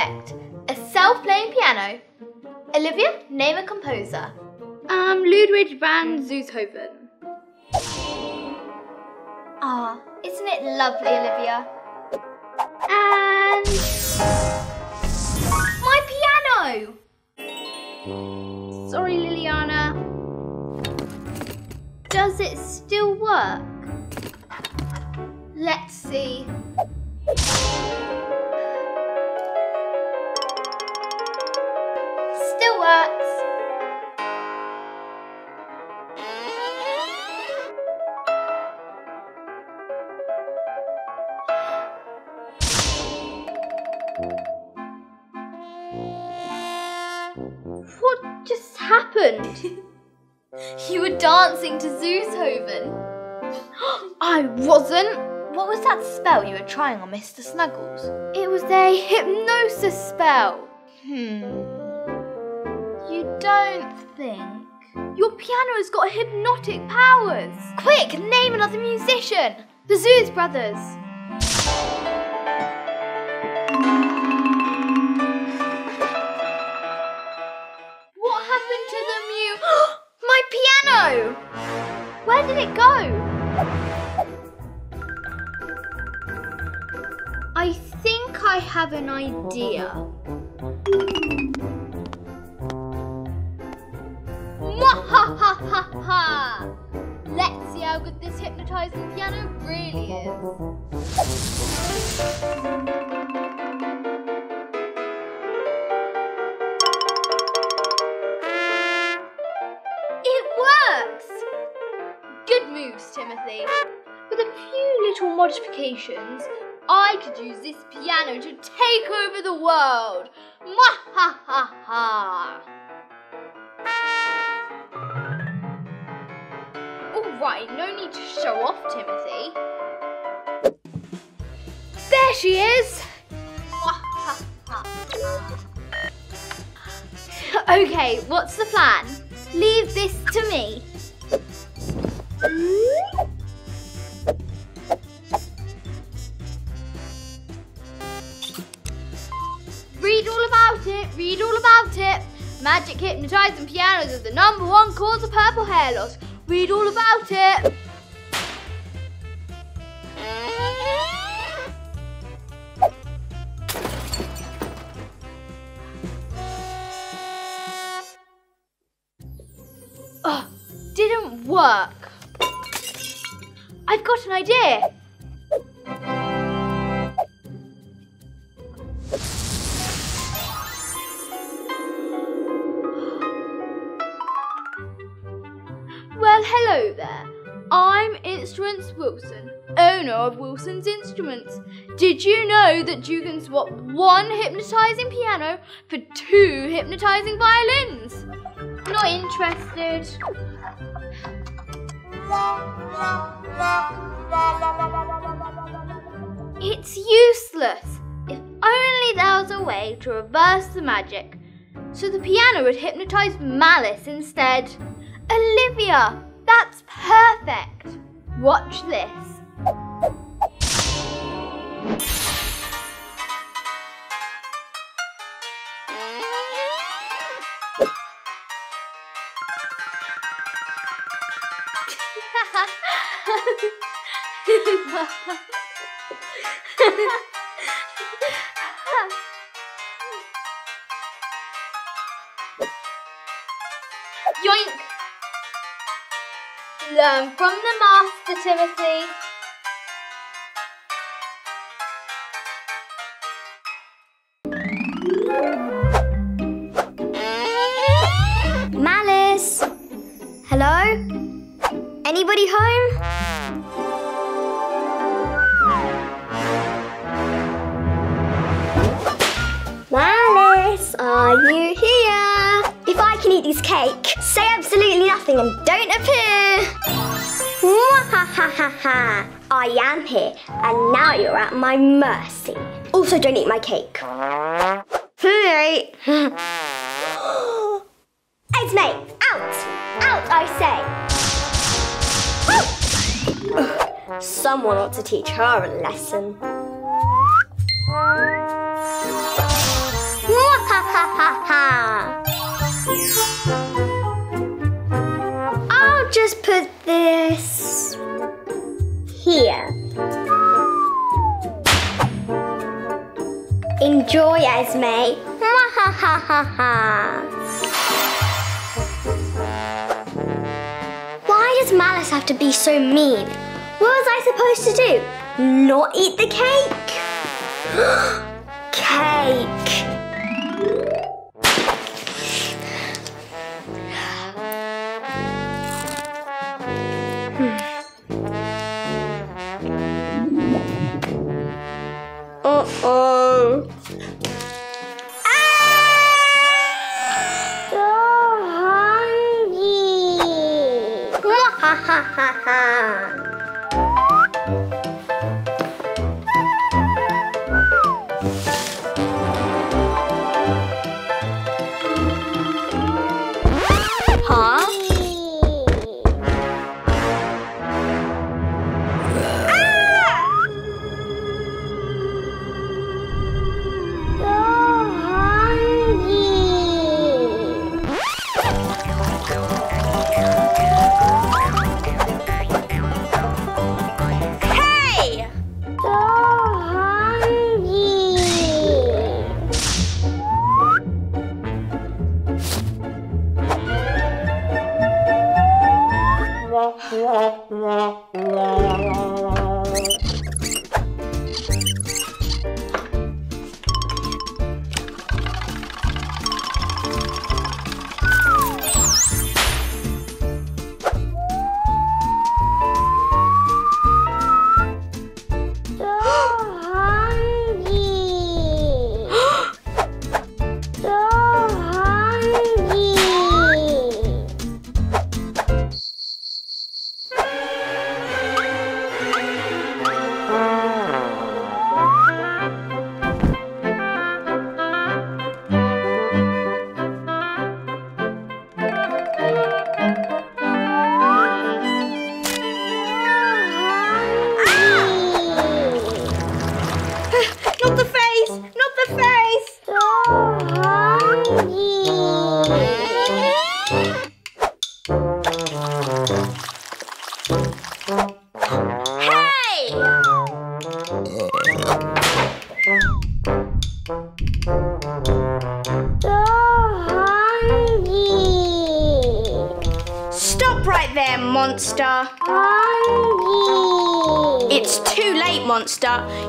select a self-playing piano. Olivia, name a composer. Ludwig van Beethoven. Ah, isn't it lovely, Olivia? And... my piano! Sorry, Liliana. Does it still work? Let's see. Still works. What just happened? You were dancing to Beethoven. I wasn't. What was that spell you were trying on Mr. Snuggles? It was a hypnosis spell. You don't think? Your piano has got hypnotic powers. Quick, name another musician. The Zeus Brothers. What happened to the my piano! Where did it go? I think I have an idea. Mwahahahaha! Let's see how good this hypnotising piano really is. It works! Good moves, Timothy. With a few little modifications, I could use this piano to take over the world! Mwahahaha! Alright, no need to show off, Timothy. There she is! Okay, what's the plan? Leave this to me. Read all about it. Magic, hypnotising pianos is the #1 cause of purple hair loss. Read all about it. Oh, didn't work. I've got an idea. Hello there, I'm Instruments Wilson, owner of Wilson's Instruments. Did you know that you can swap one hypnotising piano for 2 hypnotising violins? Not interested. It's useless. If only there was a way to reverse the magic, so the piano would hypnotise Malice instead. Olivia! That's perfect! Watch this. Yoink! Learn from the master, Timothy. Malice! Hello? Anybody home? Malice, are you here? If I can eat this cake, say absolutely nothing and don't appear. Mwahahaha! I am here, and now you're at my mercy. Also, don't eat my cake. Sorry. Esme, out! Out, I say! Someone ought to teach her a lesson. ha ha ha! I'll just put this here. Enjoy, Esme. Ha ha ha ha ha! Why does Malice have to be so mean? What was I supposed to do? Not eat the cake? Cake! Uh-oh! So hungry! Ha ha ha ha!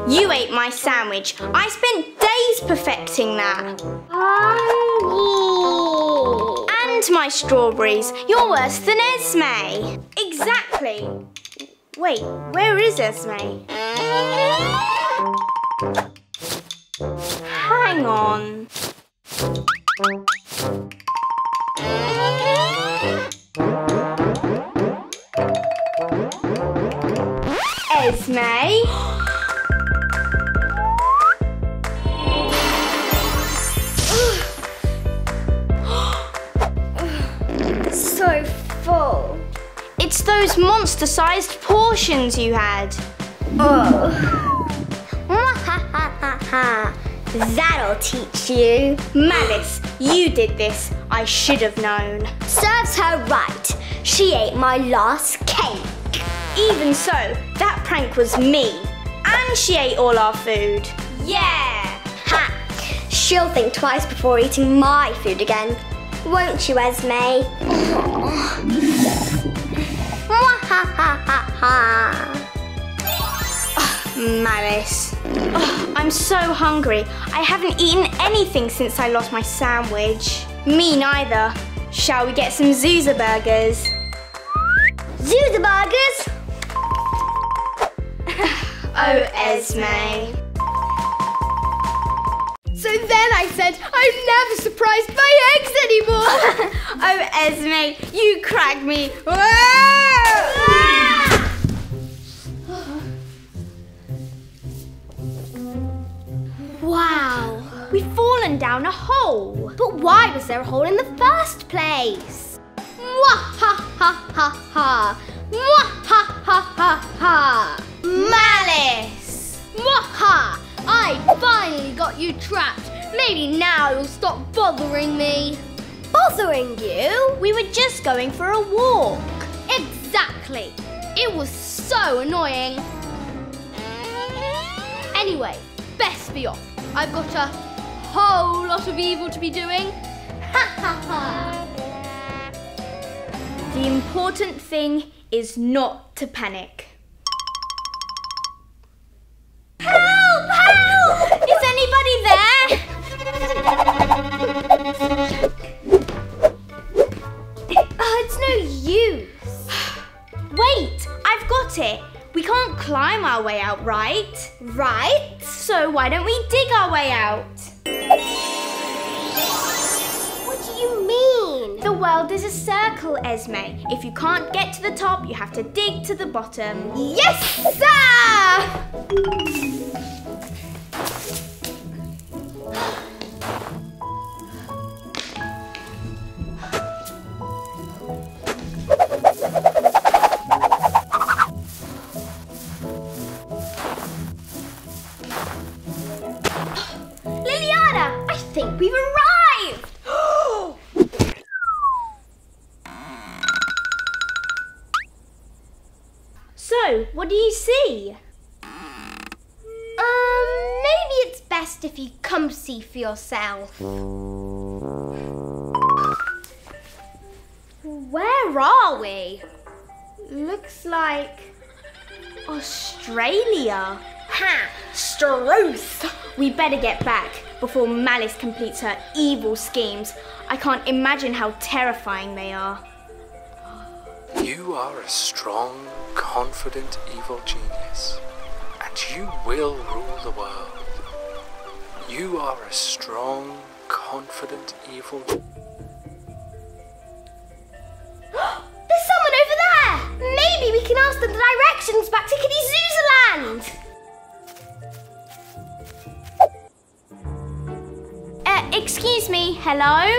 You ate my sandwich. I spent days perfecting that. And my strawberries. You're worse than Esme. Exactly. Wait, where is Esme? Hang on. Esme? It's those monster-sized portions you had. Oh. That'll teach you. Malice, you did this. I should have known. Serves her right. She ate my last cake. Even so, that prank was me. And she ate all our food. Yeah. Ha. She'll think twice before eating my food again. Won't you, Esme? Oh, Malice. Oh, I'm so hungry. I haven't eaten anything since I lost my sandwich. Me neither. Shall we get some Zuza burgers? Zuza burgers? Oh, Esme. So then I said, I'm never surprised by eggs anymore. Oh, Esme, you cracked me. Whoa! Ah! Wow, we've fallen down a hole. But why was there a hole in the first place? Mwah ha ha ha ha. Mwah ha ha ha ha. Malice. Mwah ha. I finally got you trapped. Maybe now you'll stop bothering me. Bothering you? We were just going for a walk. Exactly. It was so annoying. Anyway, best be off. I've got a whole lot of evil to be doing. Ha ha ha. The important thing is not to panic. Help! Help! Is anybody there? It's no use. Wait, I've got it. We can't climb our way out, right? Right? So why don't we dig our way out? What do you mean? The world is a circle, Esme. If you can't get to the top, you have to dig to the bottom. Yes, sir! What do you see? Maybe it's best if you come see for yourself. Where are we? Looks like Australia. Ha! Struth! We better get back before Malice completes her evil schemes. I can't imagine how terrifying they are. You are a strong, confident, evil genius, and you will rule the world. You are a strong, confident, evil... There's someone over there! Maybe we can ask them the directions back to Kiddyzuzaland! Excuse me, hello?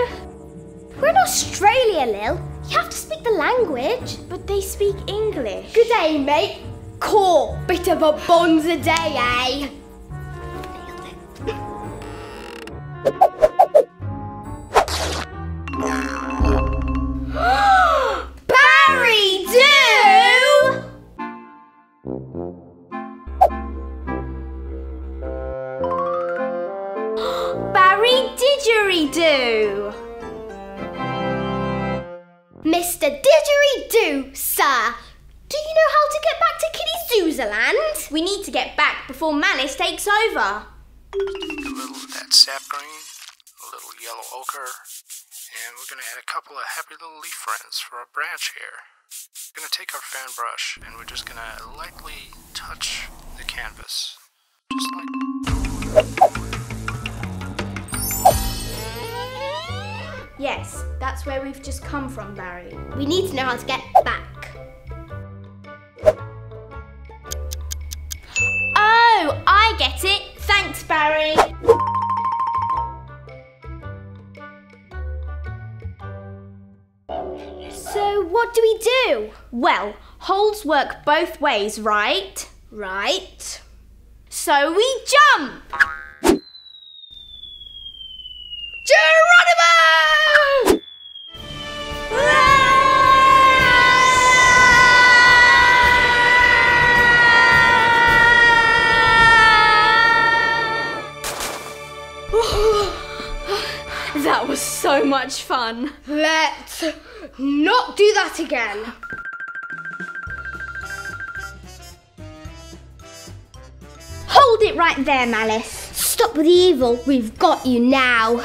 We're in Australia, Lil. You have to speak the language. But they speak English. Good day, mate. Cool. Bit of a bonza day, eh? Barry, do! Barry didgeridoo. Mr. Didgeridoo, sir. Do you know how to get back to Kiddyzuzaland? We need to get back before Malice takes over. A little of that sap green, a little yellow ochre, and we're gonna add a couple of happy little leaf friends for our branch here. We're gonna take our fan brush and we're just gonna lightly touch the canvas. Just like... Yes, that's where we've just come from, Barry. We need to know how to get back. Oh, I get it. Thanks, Barry. So what do we do? Well, holes work both ways, right? Right. So we jump! Geronimo! That was so much fun. Let's not do that again. Hold it right there, Malice. Stop with the evil. We've got you now.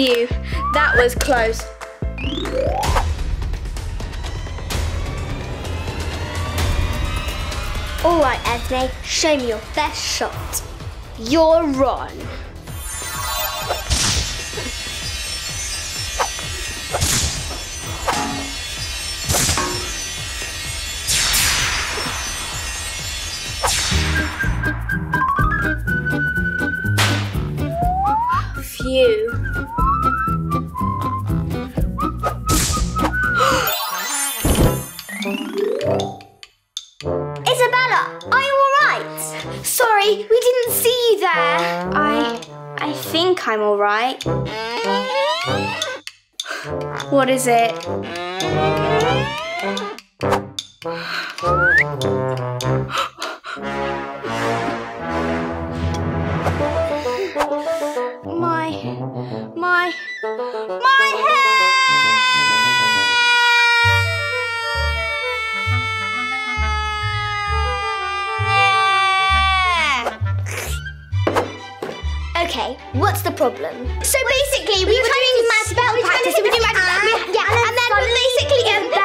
you. That was close. All right, Esme, show me your best shot. You're on. Phew. I'm all right. What is it? What's the problem? So basically, we were doing my spell practice. We were doing and then basically, and then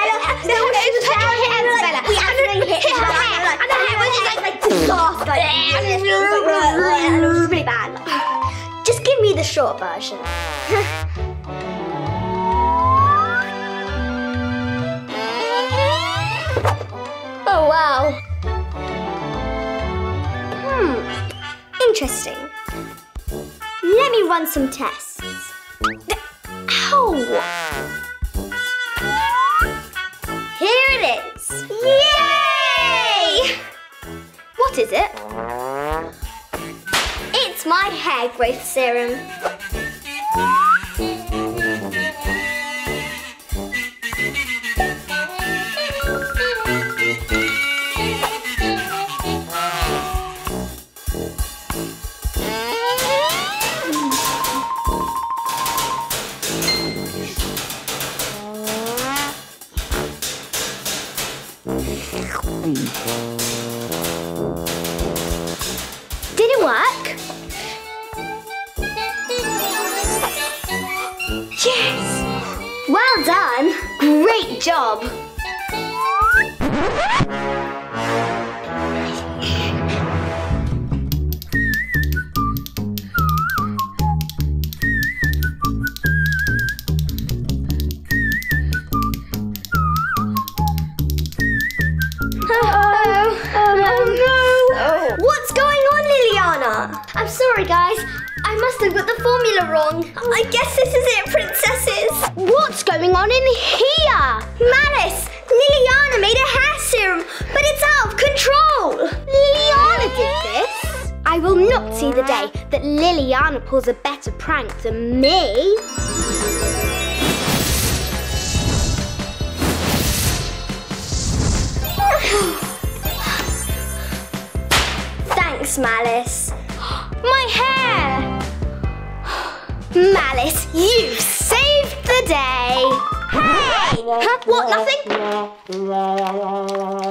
it was really bad. Just give me the short version. Oh wow. Interesting. Let me run some tests. Ow! Here it is! Yay! What is it? It's my hair growth serum. Liliana pulls a better prank than me. Thanks, Malice. My hair! Malice, you saved the day! Hey! What, nothing?